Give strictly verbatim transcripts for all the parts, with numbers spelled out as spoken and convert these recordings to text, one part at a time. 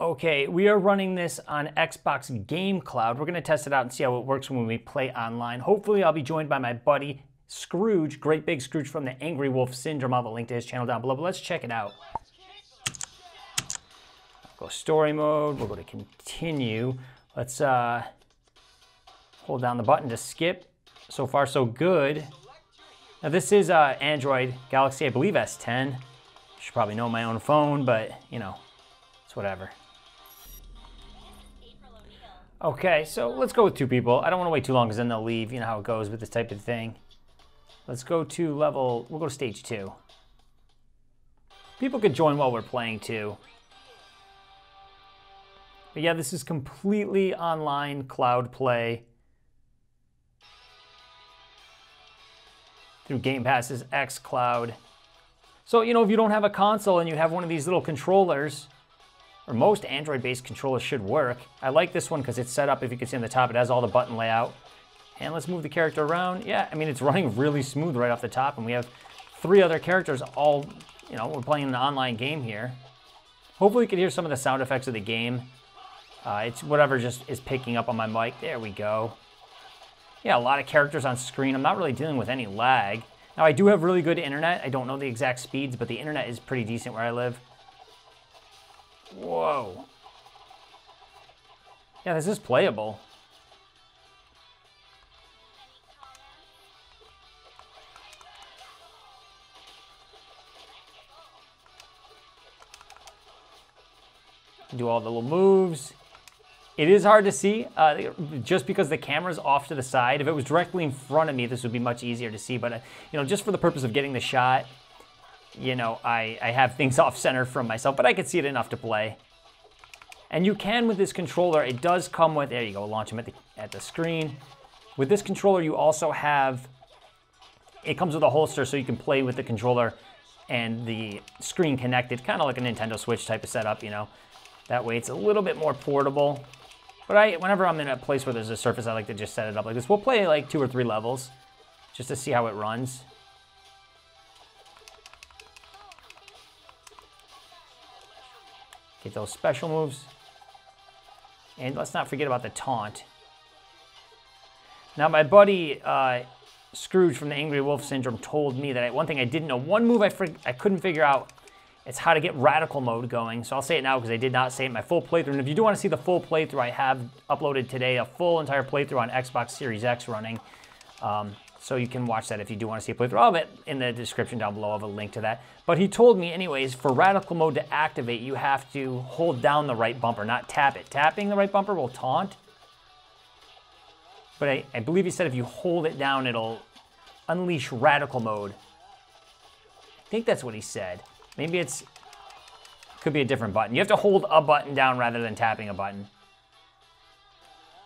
Okay, we are running this on Xbox Game Cloud. We're gonna test it out and see how it works when we play online. Hopefully I'll be joined by my buddy Scrooge, Great Big Scrooge from the Angry Wolf Syndrome. I'll have a link to his channel down below, but let's check it out. Go story mode, we'll go to continue. Let's uh, hold down the button to skip. So far so good. Now this is uh, Android Galaxy, I believe S ten. Should probably know my own phone, but you know, it's whatever. Okay, so let's go with two people. I don't want to wait too long because then they'll leave. You know how it goes with this type of thing. Let's go to level, we'll go to stage two. People could join while we're playing too. But yeah, this is completely online cloud play through Game Pass's xCloud. So, you know, if you don't have a console and you have one of these little controllers, or most Android-based controllers should work. I like this one because it's set up, if you can see on the top, it has all the button layout. And let's move the character around. Yeah, I mean, it's running really smooth right off the top, and we have three other characters all, you know, we're playing an online game here. Hopefully you can hear some of the sound effects of the game. Uh, it's whatever just is picking up on my mic. There we go. Yeah, a lot of characters on screen. I'm not really dealing with any lag. Now, I do have really good internet. I don't know the exact speeds, but the internet is pretty decent where I live. Whoa. Yeah, this is playable. Do all the little moves. It is hard to see, uh, just because the camera's off to the side. If it was directly in front of me, this would be much easier to see, but, I, you know, just for the purpose of getting the shot, you know, I, I have things off center from myself, but I could see it enough to play. And you can with this controller, it does come with, there you go, launch them at the, at the screen. With this controller, you also have, it comes with a holster so you can play with the controller and the screen connected, kind of like a Nintendo Switch type of setup, you know. That way it's a little bit more portable. But I, whenever I'm in a place where there's a surface, I like to just set it up like this. We'll play like two or three levels just to see how it runs. Get those special moves. And let's not forget about the taunt. Now my buddy uh, Scrooge from the Angry Wolf Syndrome told me that I, one thing I didn't know, one move I, I couldn't figure out, it's how to get radical mode going. So I'll say it now because I did not say it in my full playthrough. And if you do want to see the full playthrough, I have uploaded today a full entire playthrough on Xbox Series X running. Um, so you can watch that if you do want to see a playthrough. I'll have it in the description down below. I'll have a link to that. But he told me anyways, for radical mode to activate, you have to hold down the right bumper, not tap it. Tapping the right bumper will taunt. But I, I believe he said if you hold it down, it'll unleash radical mode. I think that's what he said. Maybe it's, could be a different button. You have to hold a button down rather than tapping a button.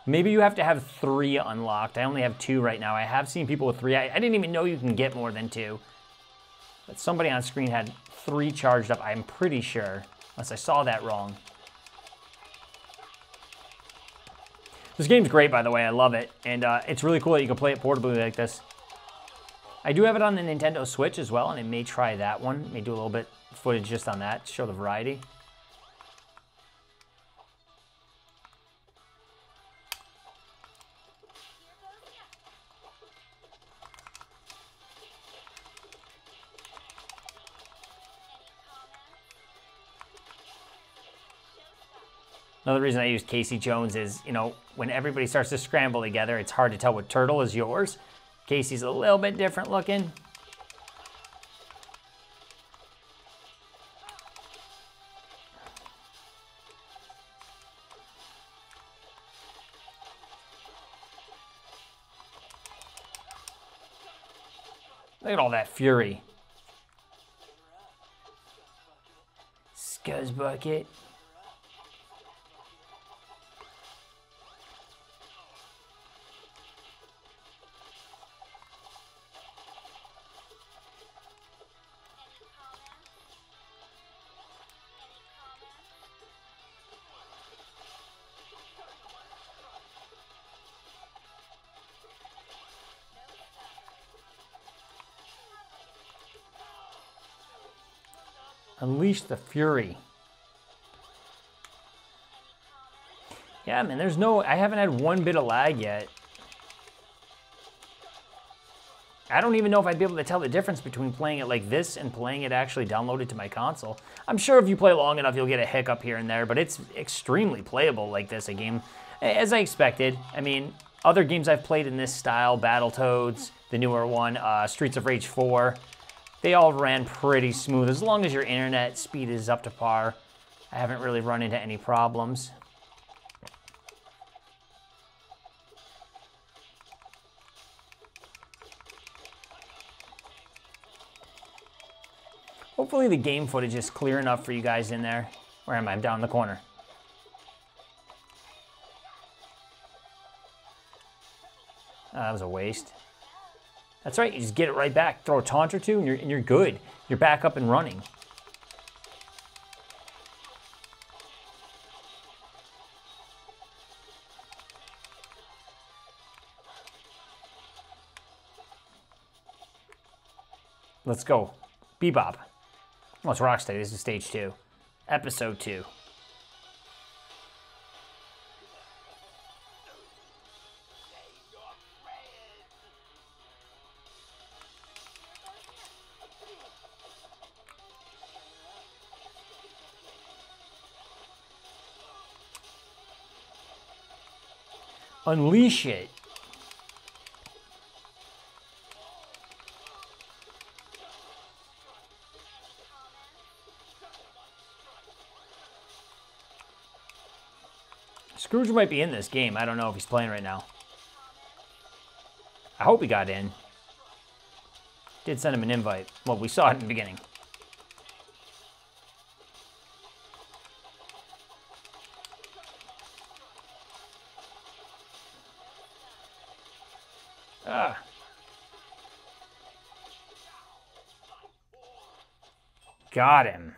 Maybe you have to have three unlocked. I only have two right now. I have seen people with three. I, I didn't even know you can get more than two. But somebody on screen had three charged up, I'm pretty sure, unless I saw that wrong. This game's great, by the way. I love it. And uh, it's really cool that you can play it portably like this. I do have it on the Nintendo Switch as well, and I may try that one. May do a little bit of footage just on that to show the variety. Another reason I use Casey Jones is, you know, when everybody starts to scramble together, it's hard to tell what turtle is yours. Casey's a little bit different looking. Look at all that fury. Scuzz bucket. Unleash the fury. Yeah, man, there's no, I haven't had one bit of lag yet. I don't even know if I'd be able to tell the difference between playing it like this and playing it actually downloaded to my console. I'm sure if you play long enough, you'll get a hiccup here and there, but it's extremely playable like this, a game, as I expected. I mean, other games I've played in this style, Battletoads, the newer one, uh, Streets of Rage four, they all ran pretty smooth. As long as your internet speed is up to par, I haven't really run into any problems. Hopefully the game footage is clear enough for you guys in there. Where am I? I'm down in the corner. Oh, that was a waste. That's right, you just get it right back. Throw a taunt or two and you're, and you're good. You're back up and running. Let's go. Bebop. Well, it's Rocksteady. This is stage two. Episode two. Unleash it. Scrooge might be in this game. I don't know if he's playing right now. I hope he got in. Did send him an invite. Well, we saw it in the beginning. Ah. Got him.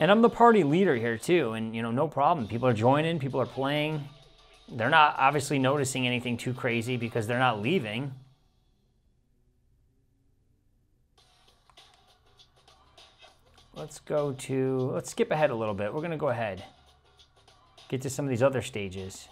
And I'm the party leader here too, and you know, no problem. People are joining, people are playing. They're not obviously noticing anything too crazy because they're not leaving. Let's go to, let's skip ahead a little bit. We're gonna go ahead, get to some of these other stages.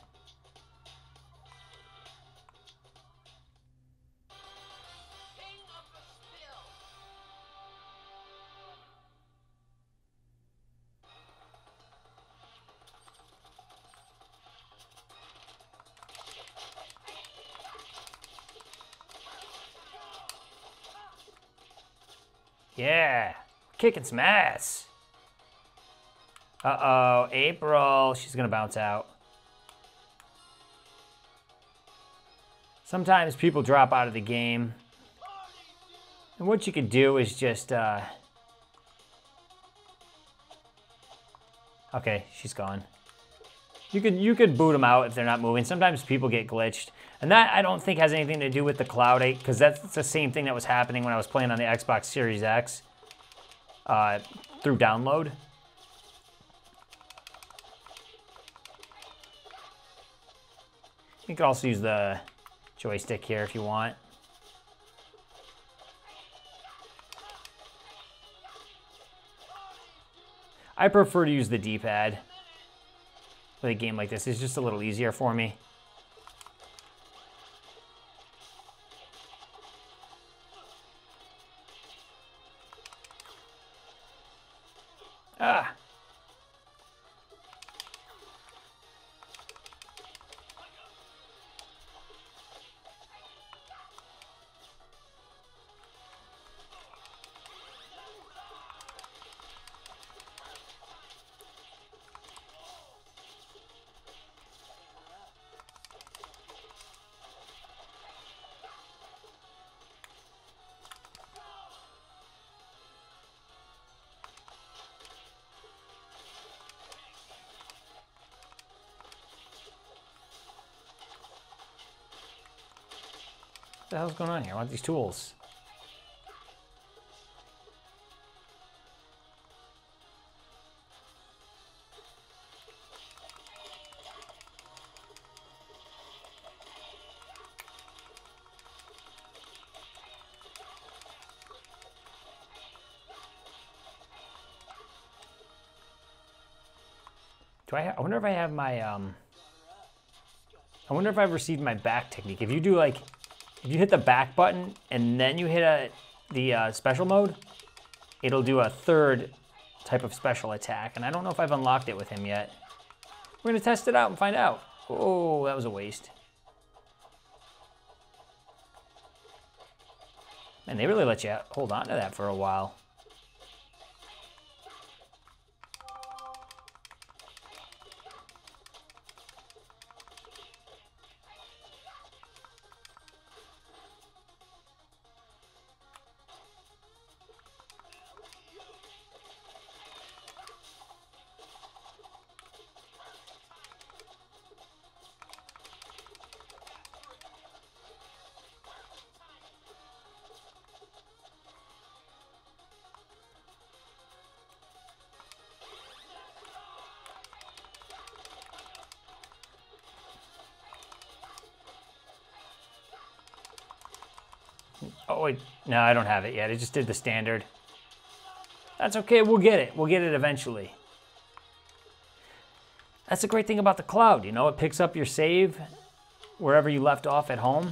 Yeah, kicking some ass. Uh-oh, April, she's gonna bounce out. Sometimes people drop out of the game. And what you could do is just, uh... okay, she's gone. You could, you could boot them out if they're not moving. Sometimes people get glitched. And that, I don't think, has anything to do with the Cloud eight, because that's the same thing that was happening when I was playing on the Xbox Series X uh, through download. You can also use the joystick here if you want. I prefer to use the D-pad with a game like this. It's just a little easier for me. Ah. What the hell's going on here? I want these tools. Do I, ha I wonder if I have my, um, I wonder if I've received my back technique. If you do like, if you hit the back button and then you hit a, the uh, special mode, it'll do a third type of special attack. And I don't know if I've unlocked it with him yet. We're gonna test it out and find out. Oh, that was a waste. Man, they really let you hold on to that for a while. Oh, wait, no, I don't have it yet. It just did the standard. That's okay, we'll get it. We'll get it eventually. That's the great thing about the cloud, you know? It picks up your save wherever you left off at home.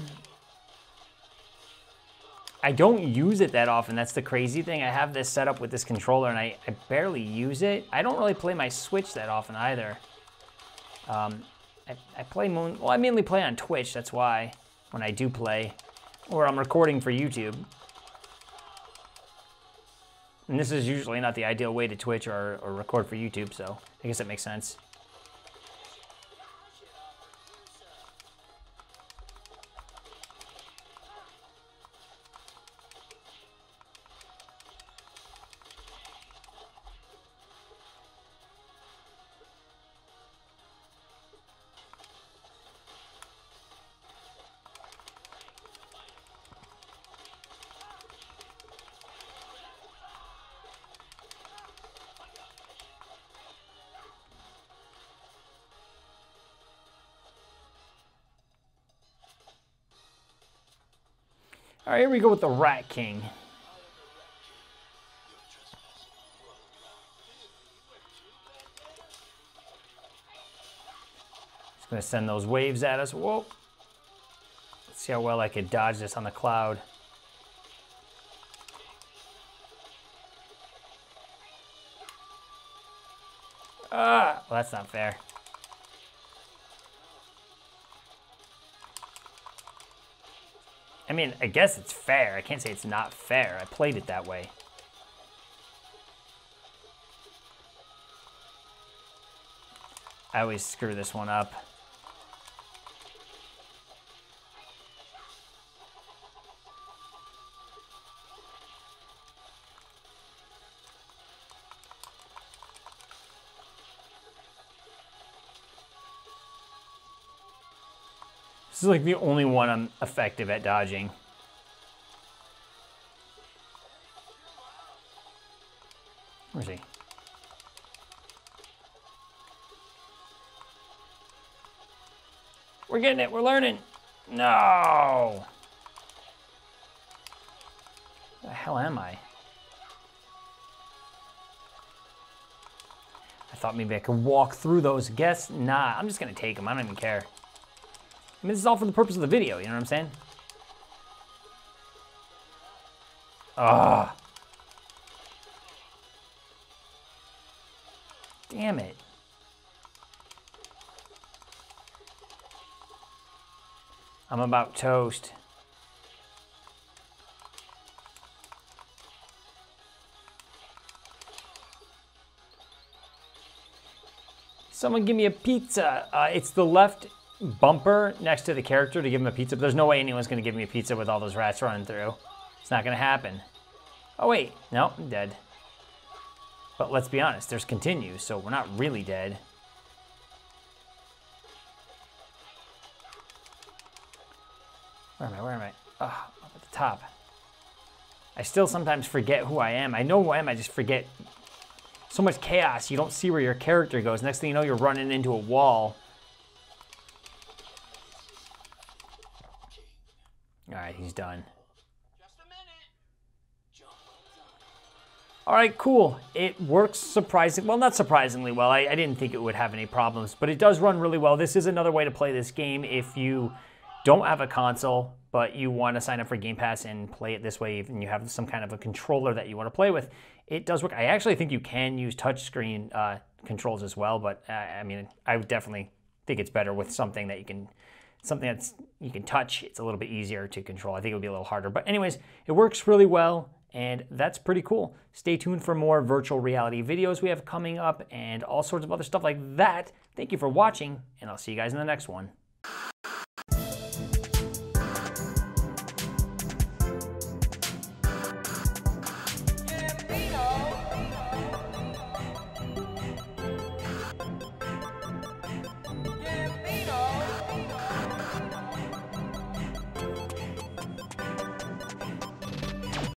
I don't use it that often. That's the crazy thing. I have this set up with this controller, and I, I barely use it. I don't really play my Switch that often either. Um, I, I play, moon, well, I mainly play on Twitch, that's why, when I do play. Or I'm recording for YouTube. And this is usually not the ideal way to Twitch or, or record for YouTube, so I guess that makes sense. All right, here we go with the Rat King. Just gonna send those waves at us. Whoa. Let's see how well I could dodge this on the cloud. Ah, well, that's not fair. I mean, I guess it's fair. I can't say it's not fair. I played it that way. I always screw this one up. This is like the only one I'm effective at dodging. Where's he? We're getting it, we're learning. No! Where the hell am I? I thought maybe I could walk through those. Guess not. I'm just gonna take them, I don't even care. I mean, this is all for the purpose of the video, you know what I'm saying? Ah, damn it. I'm about toast. Someone give me a pizza. Uh, it's the left bumper next to the character to give him a pizza, but there's no way anyone's gonna give me a pizza with all those rats running through. It's not gonna happen. Oh wait, no, I'm dead. But let's be honest, there's continue, so we're not really dead. Where am I, where am I? Ah, oh, up at the top. I still sometimes forget who I am. I know who I am, I just forget. So much chaos, you don't see where your character goes. Next thing you know, you're running into a wall. All right, he's done. Just a minute. All right, cool. It works surprisingly, well, not surprisingly well. I, I didn't think it would have any problems, but it does run really well. This is another way to play this game if you don't have a console, but you want to sign up for Game Pass and play it this way, and you have some kind of a controller that you want to play with. It does work. I actually think you can use touchscreen uh, controls as well, but uh, I mean, I would definitely think it's better with something that you can, something that's you can touch. It's a little bit easier to control. I think it would be a little harder, but anyways, it works really well. And that's pretty cool. Stay tuned for more virtual reality videos we have coming up and all sorts of other stuff like that. Thank you for watching, and I'll see you guys in the next one.